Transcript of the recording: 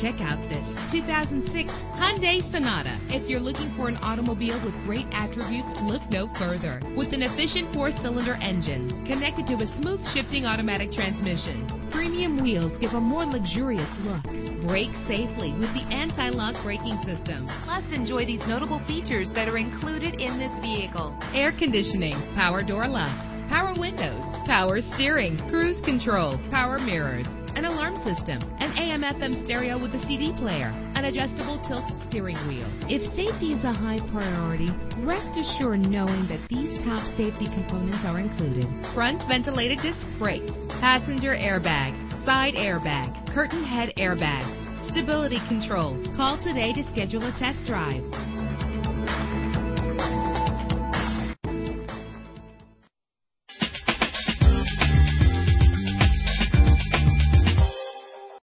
Check out this 2006 Hyundai Sonata. If you're looking for an automobile with great attributes, look no further. With an efficient 4-cylinder engine connected to a smooth shifting automatic transmission, premium wheels give a more luxurious look. Brake safely with the anti-lock braking system. Plus, enjoy these notable features that are included in this vehicle: air conditioning, power door locks, power windows, power steering, cruise control, power mirrors, an alarm system, an AM/FM stereo with a CD player, an adjustable tilt steering wheel. If safety is a high priority, rest assured knowing that these top safety components are included: front ventilated disc brakes, passenger airbag, side airbag, curtain head airbags, stability control. Call today to schedule a test drive.